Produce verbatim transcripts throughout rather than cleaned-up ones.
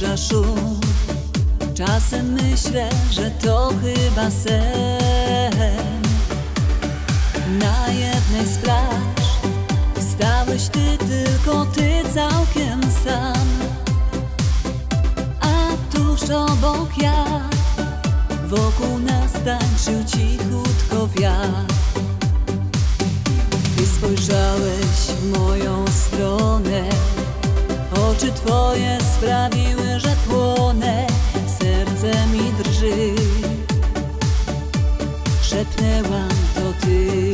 burza szum. Czasem myślę, że to chyba sen. Na jednej z plaż stałeś ty, tylko ty całkiem sam. A tuż obok ja, wokół nas tańczył cichutko wiatr. Ty spojrzałeś w moją stronę, oczy twoje sprawiły, że płonę. Serce mi drży, szepnęłam to ty.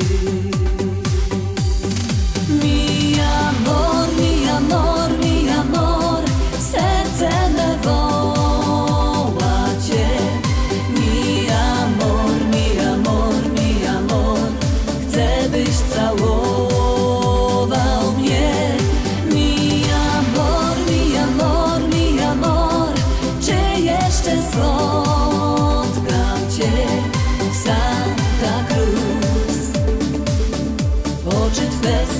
Mi amor, mi amor, mi amor, serce me woła cię. Mi amor, mi amor, mi amor, chcę byś całował.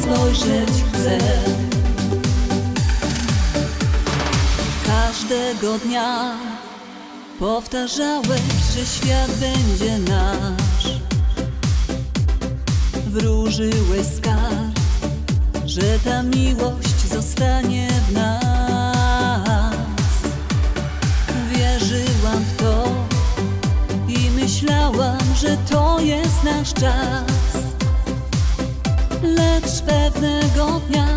Spojrzeć chcę. Każdego dnia powtarzałeś, że świat będzie nasz. Wróżyłeś z kart, że ta miłość zostanie w nas. Wierzyłam w to i myślałam, że to jest nasz czas. Lecz pewnego dnia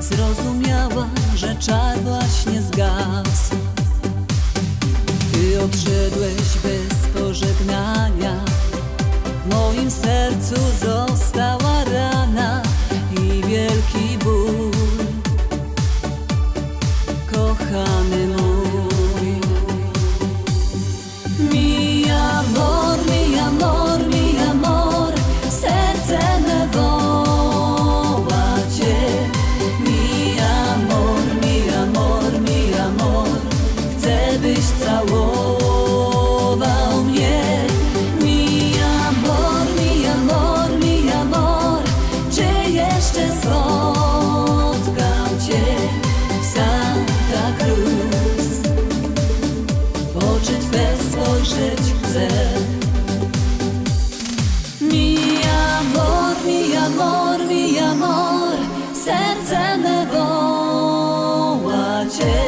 zrozumiałam, że czar właśnie zgasł. Ty odszedłeś bez pożegnania, w moim sercu została rana i wielki ból. Kochany mój, mi amor, mi amor, mi amor, serce me woła cię. Mi amor, mi amor, mi amor, chcę byś całował mnie. Mi amor, mi amor, mi amor, czy jeszcze spotkam cię w Santa Cruz? W oczy twe spojrzeć chcę. Mi amor, mi amor, serce me woła cię.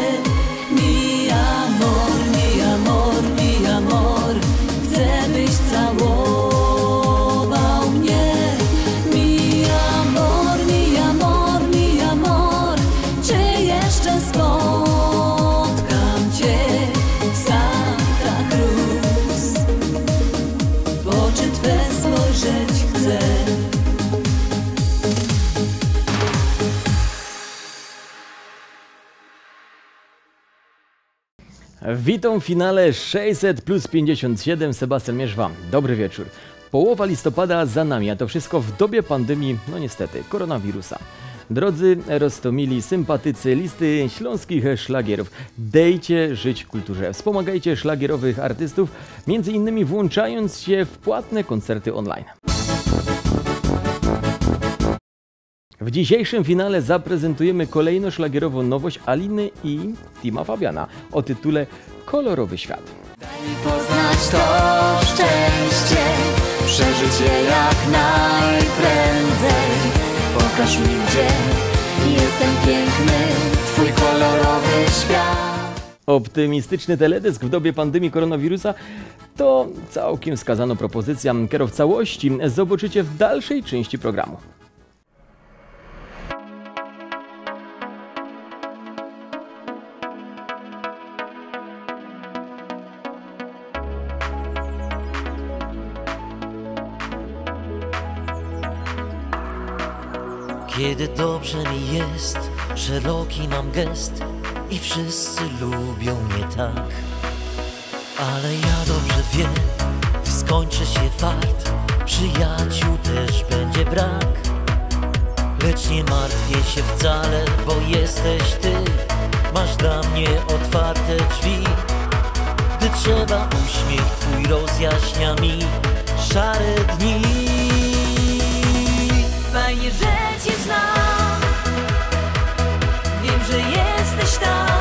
Mi amor, mi amor, mi amor, chcę byś całował mnie. Mi amor, mi amor, mi amor, czy jeszcze spotkam cię w Santa Cruz? W oczy twe spojrzeć chcę. Witam w finale sześćset plus pięćdziesiąt siedem, Sebastian Mierzwa. Dobry wieczór. Połowa listopada za nami, a to wszystko w dobie pandemii, no niestety, koronawirusa. Drodzy roztomili sympatycy listy śląskich szlagierów, dejcie żyć kulturze. Wspomagajcie szlagierowych artystów, między innymi włączając się w płatne koncerty online. W dzisiejszym finale zaprezentujemy kolejną szlagierową nowość Aliny i Tima Fabiana o tytule Kolorowy Świat. Daj mi poznać to szczęście, przeżyć je jak najprędzej. Pokaż mi, gdzie jestem piękny, twój kolorowy świat. Optymistyczny teledysk w dobie pandemii koronawirusa to całkiem skazana propozycja. Kierowcę całości zobaczycie w dalszej części programu. Kiedy dobrze mi jest, szeroki mam gest i wszyscy lubią mnie tak. Ale ja dobrze wiem, gdy skończy się fart, przyjaciół też będzie brak. Lecz nie martwię się wcale, bo jesteś ty, masz dla mnie otwarte drzwi. Gdy trzeba, uśmiech twój rozjaśnia mi szare dni. Fajnie, że cię znam, wiem, że jesteś tam.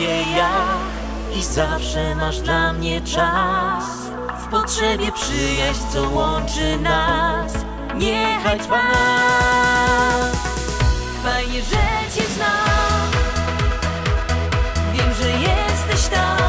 ciebie ja i zawsze masz dla mnie czas. W potrzebie przyjaźń, co łączy nas, niechaj trwa. Fajnie, że cię znam, wiem, że jesteś tam.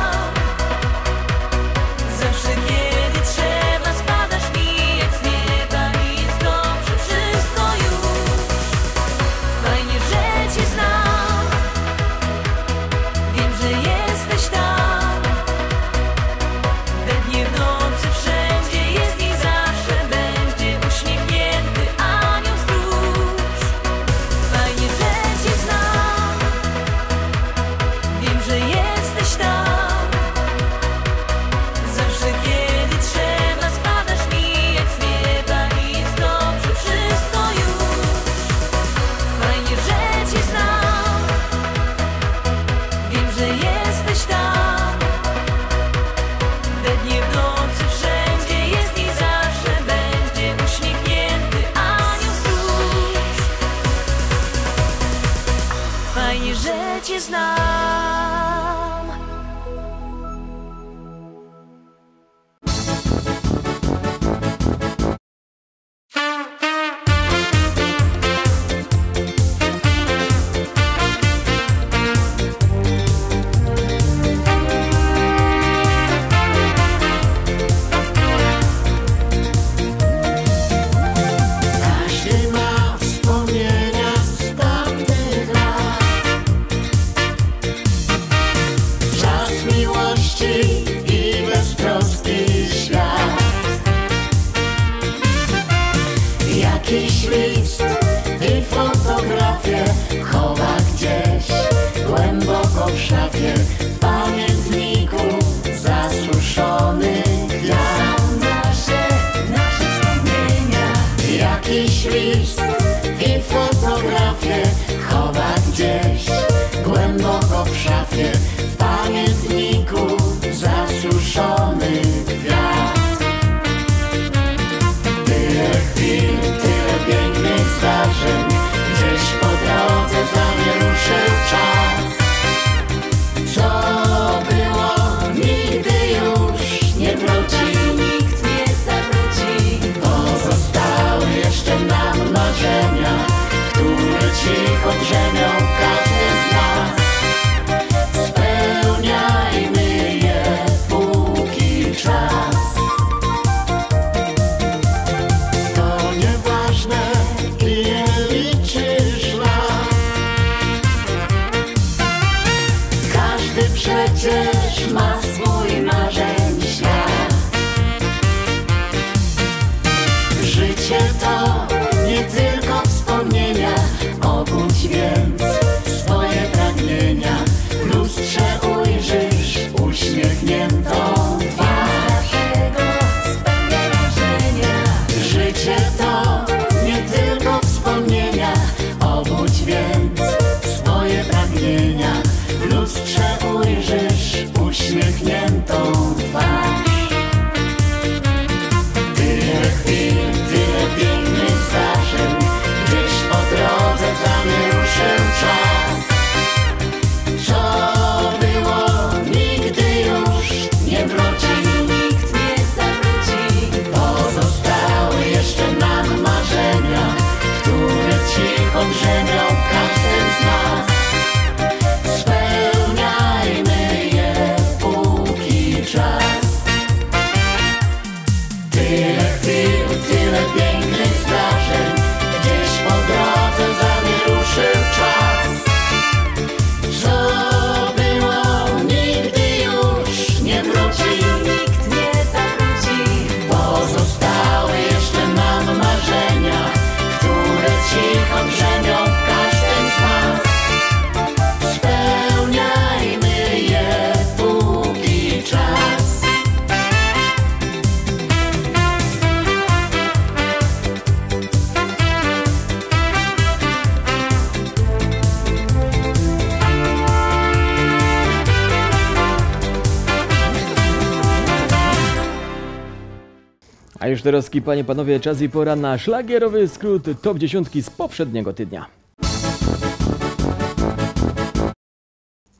Już teraz, panie, panowie, czas i pora na szlagierowy skrót top dziesięć z poprzedniego tygodnia.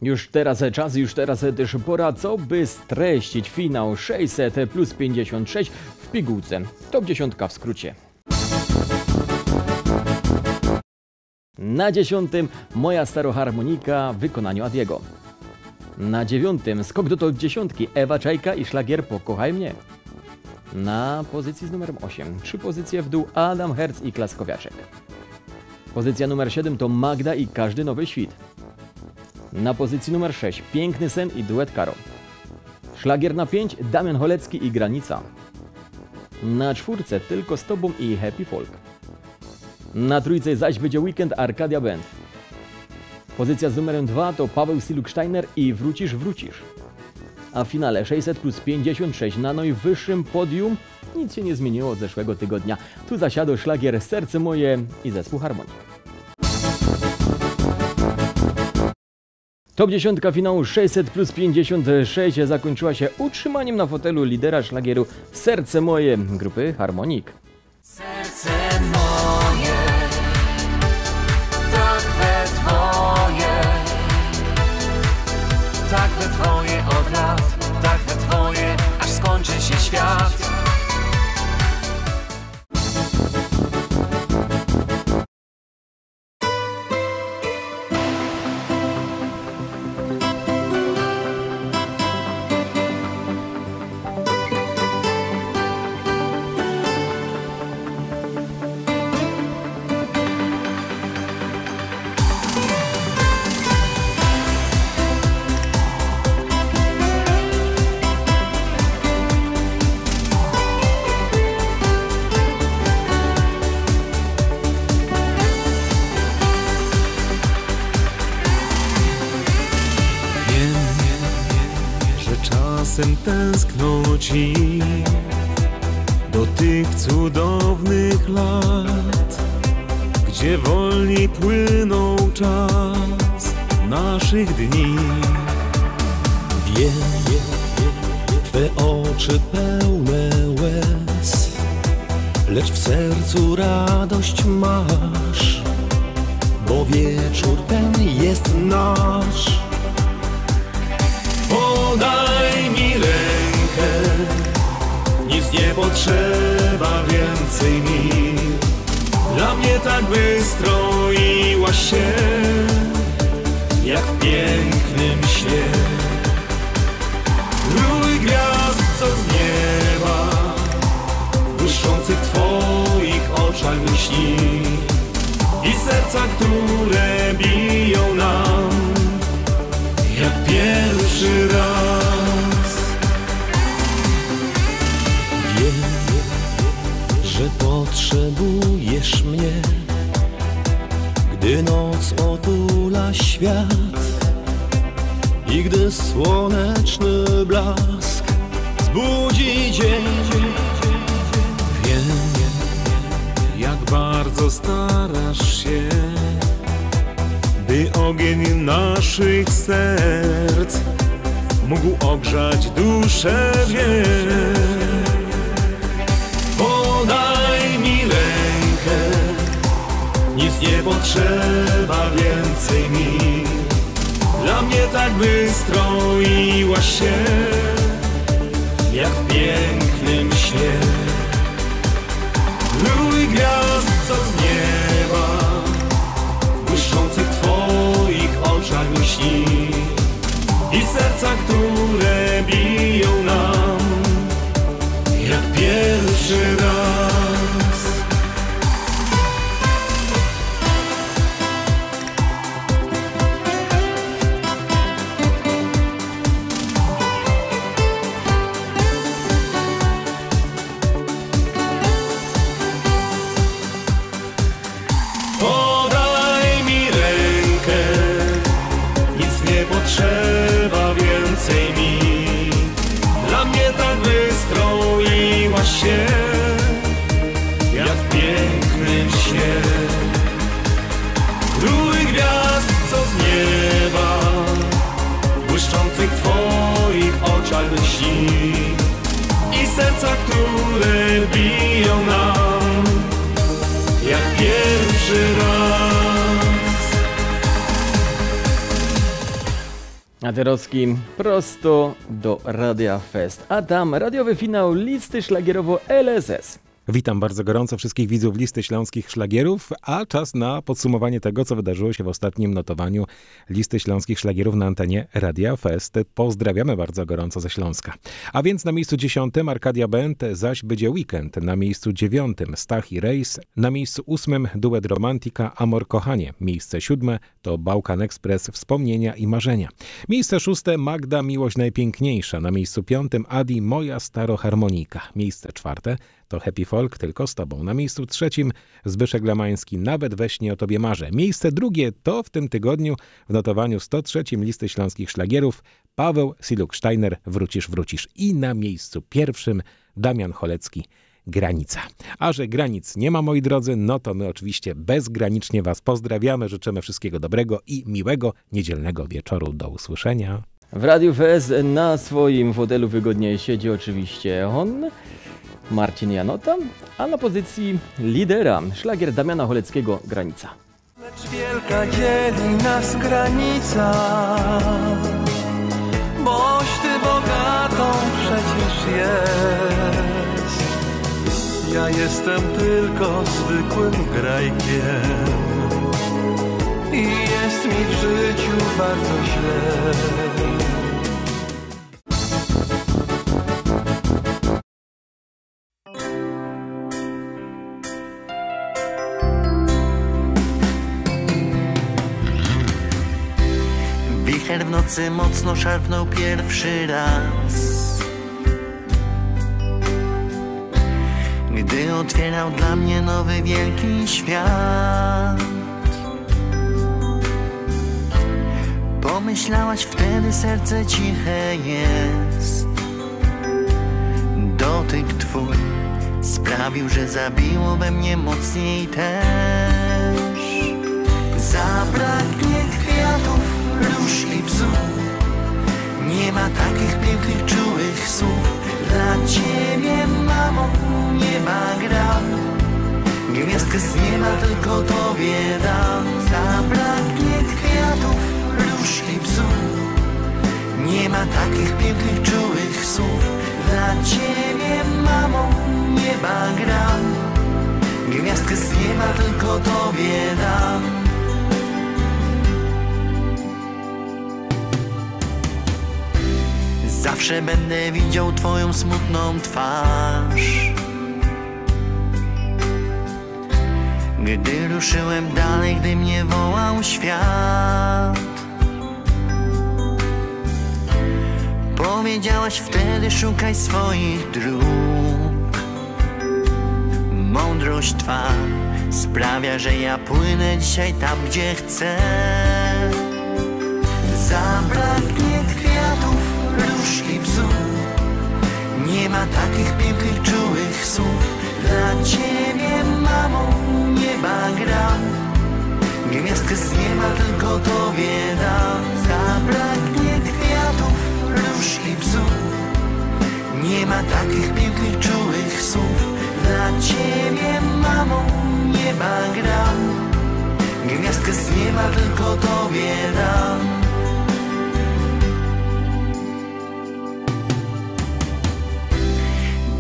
Już teraz czas, już teraz też pora, co by streścić finał sześćset plus pięćdziesiąt sześć w pigułce. Top dziesięć w skrócie. Na dziesiątym moja staroharmonika w wykonaniu Adiego. Na dziewiątym skok do top dziesiątki Ewa Czajka i szlagier Pokochaj mnie. Na pozycji z numerem osiem trzy pozycje w dół Adam Herz i Klaskowiaczek. Pozycja numer siedem to Magda i Każdy nowy świt. Na pozycji numer sześć Piękny sen i Duet Karo. Szlagier na pięć Damian Hołecki i Granica. Na czwórce Tylko z tobą i Happy Folk. Na trójce zaś będzie Weekend Arkadia Band. Pozycja z numerem dwa to Paweł Siluk-Sztajner i Wrócisz, wrócisz. A w finale sześćset plus pięćdziesiąt sześć na najwyższym podium nic się nie zmieniło od zeszłego tygodnia. Tu zasiadł szlagier Serce moje i zespół Harmonik. Top dziesiątka finału sześćset plus pięćdziesiąt sześć zakończyła się utrzymaniem na fotelu lidera szlagieru Serce moje grupy Harmonik. Serce moje, tak we twoje, tak we twoje od lat, tak we twoje, aż skończy się świat. Czasem tęskną ci do tych cudownych lat, gdzie wolniej płynął czas naszych dni. Wiem, twe oczy pełne łez, lecz w sercu radość masz, bo wieczór ten jest nasz. Podaj mi rękę, nic nie potrzeba więcej mi. Dla mnie tak wystroiła się, jak w pięknym śnie. Rój gwiazd, co z nieba, błyszczących w twoich oczach lśni. I serca, które biją nam, jak pierwszy raz. Wiem, że potrzebujesz mnie, gdy noc otula świat i gdy słoneczny blask zbudzi dzień. Wiem, jak bardzo starasz się, by ogień naszych serc mógł ogrzać duszę, wiem. Podaj mi rękę, nic nie potrzeba więcej mi. Dla mnie tak wystroiła się, jak w pięknym śnie. Rój gwiazd, co z nieba, błyszczących w twoich oczach lśni. I serca, które biją nam, jak pierwszy raz. I serca, które biją nam, jak pierwszy raz. Adderowski prosto do Radia Fest. A tam radiowy finał listy szlagierowo-L S S. Witam bardzo gorąco wszystkich widzów listy śląskich szlagierów, a czas na podsumowanie tego, co wydarzyło się w ostatnim notowaniu listy śląskich szlagierów na antenie Radia Fest. Pozdrawiamy bardzo gorąco ze Śląska. A więc na miejscu dziesiątym Arkadia Bente, zaś będzie weekend. Na miejscu dziewiątym Stach i Rejs. Na miejscu ósmym Duet Romantika, Amor Kochanie. Miejsce siódme to Bałkan Express, Wspomnienia i Marzenia. Miejsce szóste Magda, Miłość Najpiękniejsza. Na miejscu piątym Adi, Moja Staro Harmonika. Miejsce czwarte to Happy Folk, Tylko z Tobą. Na miejscu trzecim Zbyszek Lamański, Nawet we śnie o Tobie marzę. Miejsce drugie to w tym tygodniu w notowaniu sto trzecim listy śląskich szlagierów Paweł Siluk-Sztajner, Wrócisz, wrócisz. I na miejscu pierwszym Damian Hołecki, Granica. A że granic nie ma, moi drodzy, no to my oczywiście bezgranicznie Was pozdrawiamy, życzymy wszystkiego dobrego i miłego niedzielnego wieczoru. Do usłyszenia. W Radiu W S na swoim fotelu wygodnie siedzi oczywiście on, Marcin Janota, a na pozycji lidera szlagier Damiana Hołeckiego Granica. Lecz wielka dzieli nas granica, boś ty bogatą przecież jest. Ja jestem tylko zwykłym grajkiem i jest mi w życiu bardzo źle. W nocy mocno szarpnął pierwszy raz, gdy otwierał dla mnie nowy wielki świat. Pomyślałaś wtedy, serce ciche jest. Dotyk twój sprawił, że zabiło we mnie mocniej też. Zabraknie kwiatów, róż i bzu, nie ma takich pięknych, czułych słów. Dla ciebie, mamo, nie ma gram, gwiazdkę z nieba tylko tobie dam. Zabraknie kwiatów, róż i bzu, nie ma takich pięknych, czułych słów. Dla ciebie, mamo, nie ma gram, gwiazdkę z nieba tylko tobie dam. Zawsze będę widział twoją smutną twarz, gdy ruszyłem dalej, gdy mnie wołał świat. Powiedziałaś wtedy, szukaj swoich dróg. Mądrość twa sprawia, że ja płynę dzisiaj tam, gdzie chcę. Zabraknie kwiatów, róż i bzu, nie ma takich pięknych, czułych słów. Dla ciebie, mamo, nieba gram, gwiazdkę z nieba tylko tobie dam. Zabraknie kwiatów, róż i bzu, nie ma takich pięknych, czułych słów. Dla ciebie, mamo, nieba gram, gwiazdkę z nieba tylko tobie dam.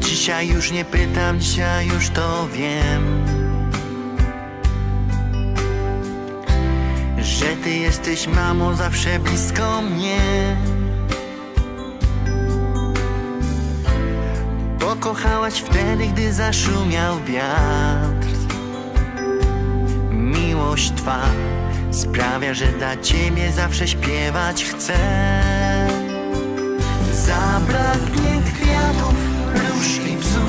Dzisiaj już nie pytam, dzisiaj już to wiem, że ty jesteś, mamo, zawsze blisko mnie. Pokochałaś wtedy, gdy zaszumiał wiatr. Miłość twa sprawia, że dla ciebie zawsze śpiewać chcę. Zabraknie kwiatów, róż i bzu,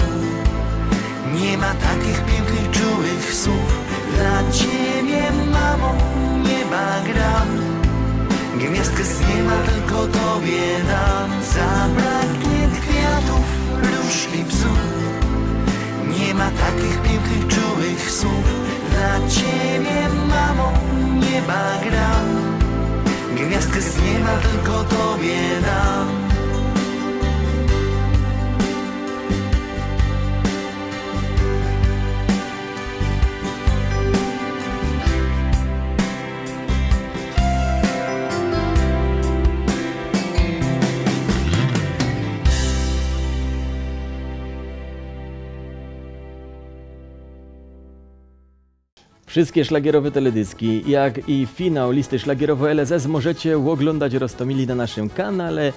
nie ma takich pięknych, czułych słów. Dla ciebie, mamo, nieba gram, gwiazdkę z nieba tylko tobie dam. Zabraknie kwiatów, róż i bzu, nie ma takich pięknych, czułych słów. Dla ciebie, mamo, nieba gram, gwiazdkę z nieba tylko tobie dam. Wszystkie szlagierowe teledyski, jak i finał listy szlagierowo L S S możecie oglądać roztomili na naszym kanale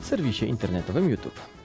w serwisie internetowym YouTube.